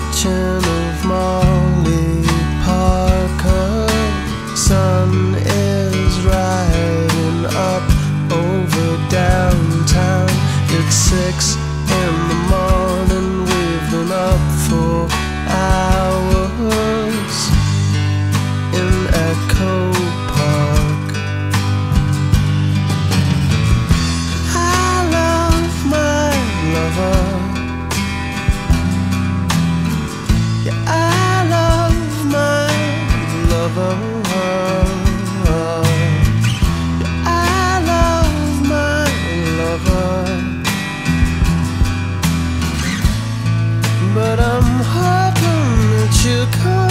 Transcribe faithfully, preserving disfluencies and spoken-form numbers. kitchen of Molly Parker. Sun is riding up over downtown. It's six in the morning, we've been up for hours in Echo Park. I love my lover. Yeah, I love my lover. But I'm hoping that you come.